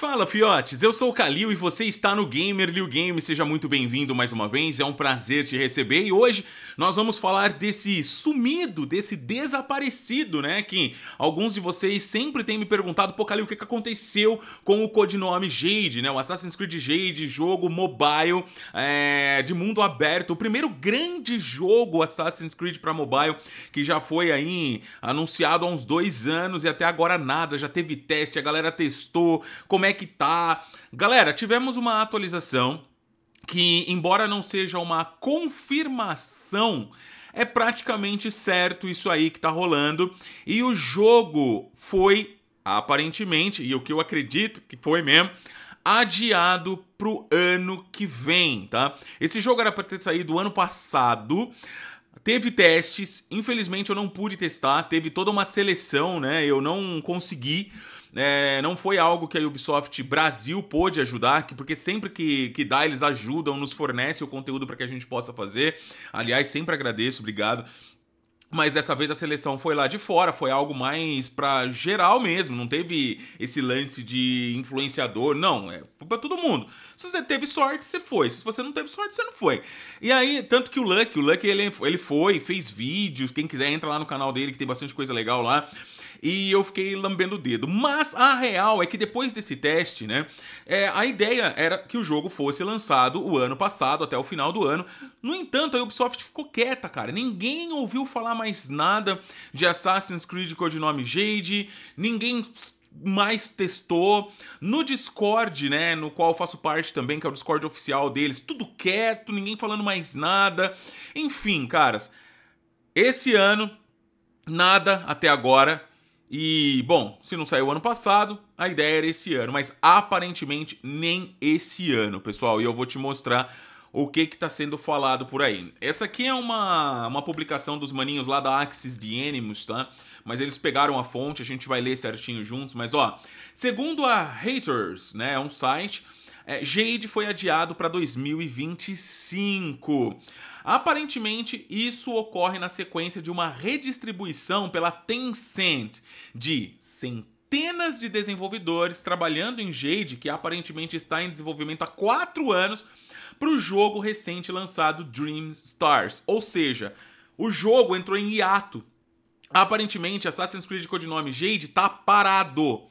Fala, fiotes! Eu sou o Kalil e você está no GamerLilGames. Seja muito bem-vindo mais uma vez, é um prazer te receber. E hoje nós vamos falar desse sumido, desse desaparecido, né? Que alguns de vocês sempre têm me perguntado, pô, Kalil, o que aconteceu com o Codinome Jade, né? O Assassin's Creed Jade, jogo mobile de mundo aberto. O primeiro grande jogo Assassin's Creed para mobile, que já foi aí anunciado há uns 2 anos e até agora nada. Já teve teste, a galera testou. Como é que tá? Galera, tivemos uma atualização que, embora não seja uma confirmação, é praticamente certo isso aí que tá rolando. E o jogo foi, aparentemente, e o que eu acredito que foi mesmo, adiado pro ano que vem, tá? Esse jogo era pra ter saído ano passado. Teve testes, infelizmente eu não pude testar, teve toda uma seleção, né? Eu não consegui. Não foi algo que a Ubisoft Brasil pôde ajudar, porque sempre que dá, eles ajudam, nos fornecem o conteúdo para que a gente possa fazer. Aliás, sempre agradeço, obrigado. Mas dessa vez a seleção foi lá de fora, foi algo mais pra geral mesmo, não teve esse lance de influenciador, não, é pra todo mundo. Se você teve sorte, você foi, se você não teve sorte, você não foi. E aí, tanto que o Lucky ele foi, fez vídeos, quem quiser entra lá no canal dele que tem bastante coisa legal lá. E eu fiquei lambendo o dedo, mas a real é que depois desse teste, né, a ideia era que o jogo fosse lançado o ano passado, até o final do ano. No entanto, a Ubisoft ficou quieta, cara, ninguém ouviu falar mais nada de Assassin's Creed Codinome Jade, ninguém mais testou. No Discord, né, no qual eu faço parte também, que é o Discord oficial deles, tudo quieto, ninguém falando mais nada. Enfim, caras, esse ano, nada até agora. E, bom, se não saiu ano passado, a ideia era esse ano, mas aparentemente nem esse ano, pessoal. E eu vou te mostrar o que está sendo falado por aí. Essa aqui é uma publicação dos maninhos lá da Axis de Animus, tá? Mas eles pegaram a fonte, a gente vai ler certinho juntos. Mas, ó, segundo a Haters, né, é um site, Jade foi adiado para 2025. Aparentemente, isso ocorre na sequência de uma redistribuição pela Tencent de centenas de desenvolvedores trabalhando em Jade, que aparentemente está em desenvolvimento há 4 anos, para o jogo recente lançado Dream Stars. Ou seja, o jogo entrou em hiato. Aparentemente, Assassin's Creed Codinome Jade está parado.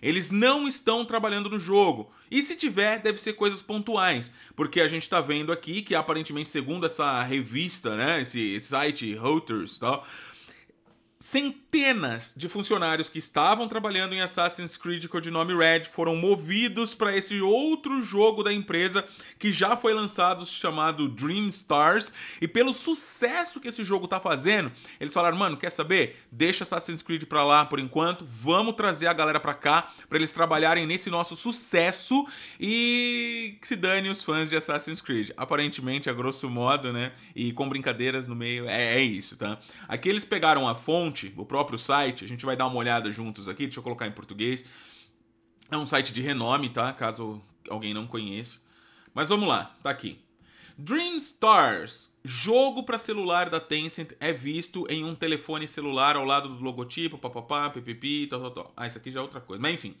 Eles não estão trabalhando no jogo. E se tiver, deve ser coisas pontuais. Porque a gente está vendo aqui que, aparentemente, segundo essa revista, né, esse site Reuters e tal, centenas de funcionários que estavam trabalhando em Assassin's Creed Codinome Red foram movidos para esse outro jogo da empresa que já foi lançado, chamado Dream Stars. E pelo sucesso que esse jogo tá fazendo, eles falaram, mano, quer saber? Deixa Assassin's Creed pra lá por enquanto, vamos trazer a galera pra cá pra eles trabalharem nesse nosso sucesso e que se dane os fãs de Assassin's Creed. Aparentemente, a grosso modo, né? E com brincadeiras no meio, é isso, tá? Aqui eles pegaram a fonte, o próprio site, a gente vai dar uma olhada juntos aqui, deixa eu colocar em português. É um site de renome, tá? Caso alguém não conheça. Mas vamos lá, tá aqui. Dream Stars, jogo para celular da Tencent, é visto em um telefone celular ao lado do logotipo, papapá, ppp, tal, tal, tal. Ah, isso aqui já é outra coisa, mas enfim.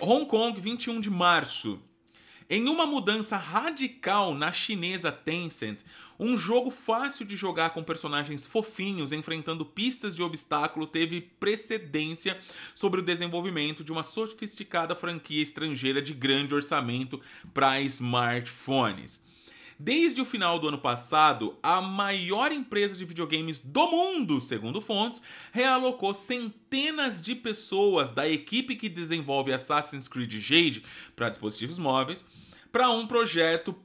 Hong Kong, 21 de março. Em uma mudança radical na chinesa Tencent, um jogo fácil de jogar com personagens fofinhos enfrentando pistas de obstáculo teve precedência sobre o desenvolvimento de uma sofisticada franquia estrangeira de grande orçamento para smartphones. Desde o final do ano passado, a maior empresa de videogames do mundo, segundo fontes, realocou centenas de pessoas da equipe que desenvolve Assassin's Creed Jade para dispositivos móveis, para um projeto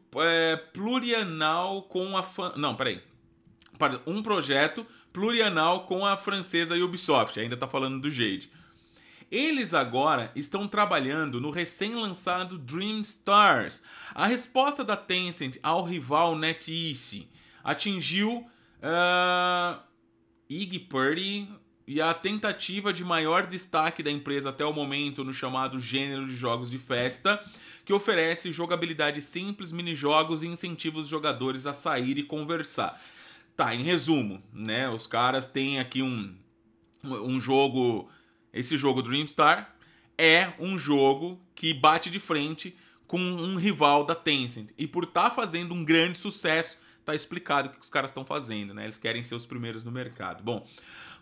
plurianual com a francesa Ubisoft. Ainda está falando do Jade. Eles agora estão trabalhando no recém-lançado Dream Stars. A resposta da Tencent ao rival NetEase atingiu Egg Party e a tentativa de maior destaque da empresa até o momento no chamado gênero de jogos de festa, que oferece jogabilidade simples, minijogos e incentiva os jogadores a sair e conversar. Tá, em resumo, né? Os caras têm aqui um jogo... Esse jogo Dream Star é um jogo que bate de frente com um rival da Tencent. E por estar fazendo um grande sucesso, tá explicado o que os caras estão fazendo, né? Eles querem ser os primeiros no mercado. Bom,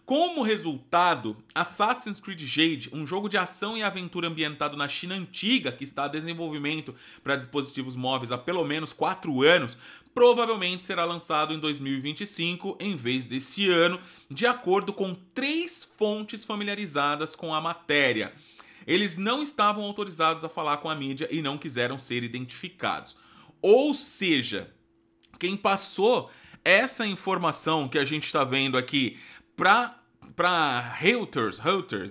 como resultado, Assassin's Creed Jade, um jogo de ação e aventura ambientado na China antiga, que está a desenvolvimento para dispositivos móveis há pelo menos 4 anos, provavelmente será lançado em 2025, em vez desse ano, de acordo com 3 fontes familiarizadas com a matéria. Eles não estavam autorizados a falar com a mídia e não quiseram ser identificados. Ou seja, quem passou essa informação que a gente está vendo aqui para Reuters,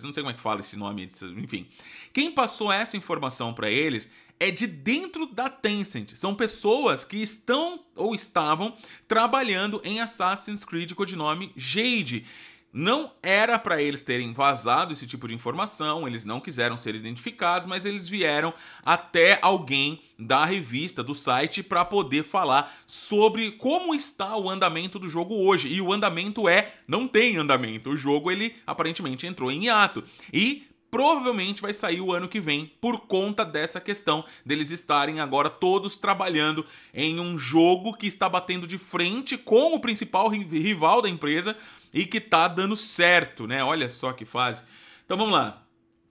não sei como é que fala esse nome, enfim. Quem passou essa informação para eles é de dentro da Tencent. São pessoas que estão ou estavam trabalhando em Assassin's Creed Codinome Jade. Não era para eles terem vazado esse tipo de informação, eles não quiseram ser identificados, mas eles vieram até alguém da revista, do site, para poder falar sobre como está o andamento do jogo hoje. E o andamento não tem andamento. O jogo, ele aparentemente entrou em hiato. E provavelmente vai sair o ano que vem por conta dessa questão deles estarem agora todos trabalhando em um jogo que está batendo de frente com o principal rival da empresa e que tá dando certo, né? Olha só que fase. Então vamos lá.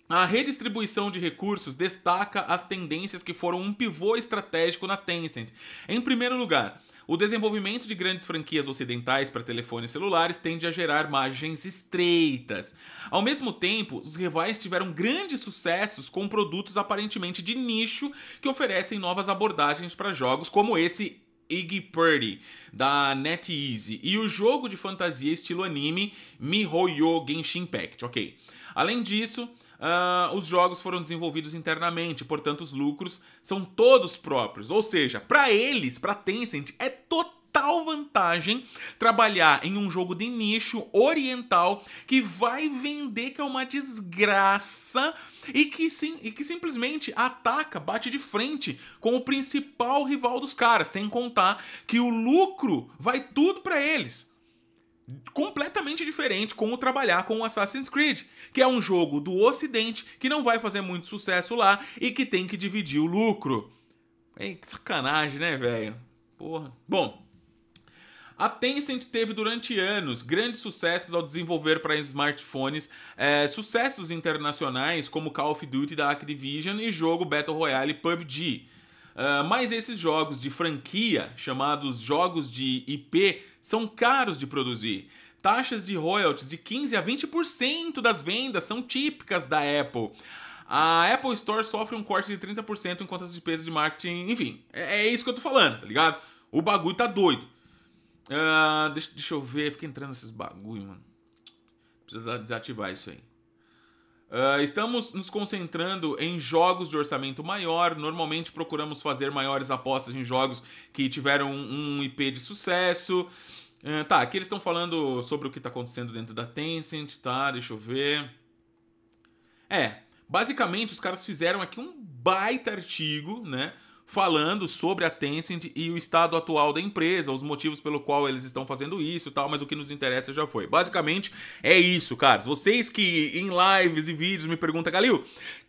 A redistribuição de recursos destaca as tendências que foram um pivô estratégico na Tencent. Em primeiro lugar, o desenvolvimento de grandes franquias ocidentais para telefones celulares tende a gerar margens estreitas. Ao mesmo tempo, os rivais tiveram grandes sucessos com produtos aparentemente de nicho que oferecem novas abordagens para jogos como esse Egg Party, da NetEase, e o jogo de fantasia estilo anime Mihoyo Genshin Impact, ok. Além disso, os jogos foram desenvolvidos internamente, portanto os lucros são todos próprios, ou seja, para eles, para Tencent, é total vantagem trabalhar em um jogo de nicho oriental que vai vender que é uma desgraça e que, simplesmente ataca, bate de frente com o principal rival dos caras, sem contar que o lucro vai tudo para eles. Completamente diferente com o trabalhar com o Assassin's Creed, que é um jogo do ocidente que não vai fazer muito sucesso lá e que tem que dividir o lucro. Ei, que sacanagem, né, velho? Porra. Bom, a Tencent teve durante anos grandes sucessos ao desenvolver para smartphones sucessos internacionais como Call of Duty da Activision e jogo Battle Royale PUBG. Mas esses jogos de franquia, chamados jogos de IP, são caros de produzir. Taxas de royalties de 15% a 20% das vendas são típicas da Apple. A Apple Store sofre um corte de 30% enquanto as despesas de marketing... Enfim, é isso que eu tô falando, tá ligado? O bagulho tá doido. Deixa eu ver, fica entrando nesses bagulho, mano. Precisa desativar isso aí. Estamos nos concentrando em jogos de orçamento maior. Normalmente procuramos fazer maiores apostas em jogos que tiveram um IP de sucesso. Tá, aqui eles estão falando sobre o que está acontecendo dentro da Tencent, tá? Deixa eu ver. Basicamente os caras fizeram aqui um baita artigo, né? Falando sobre a Tencent e o estado atual da empresa, os motivos pelo qual eles estão fazendo isso e tal, mas o que nos interessa já foi. Basicamente, é isso, caras. Vocês que em lives e vídeos me perguntam, Kalil,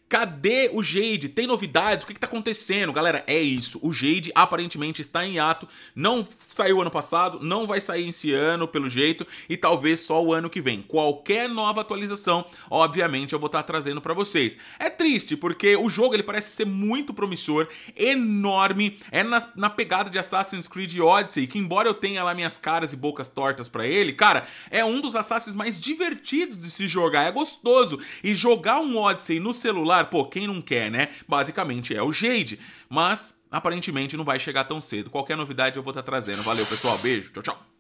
cadê o Jade? Tem novidades? O que tá acontecendo? Galera, é isso. O Jade aparentemente está em hiato, não saiu ano passado, não vai sair esse ano, pelo jeito, e talvez só o ano que vem. Qualquer nova atualização, obviamente, eu vou estar trazendo pra vocês. É triste, porque o jogo ele parece ser muito promissor, enorme, é na pegada de Assassin's Creed Odyssey, que embora eu tenha lá minhas caras e bocas tortas pra ele, cara, é um dos Assassins mais divertidos de se jogar, é gostoso, e jogar um Odyssey no celular, pô, quem não quer, né? Basicamente é o Jade, mas aparentemente não vai chegar tão cedo. Qualquer novidade eu vou estar trazendo. Valeu, pessoal, beijo, tchau, tchau.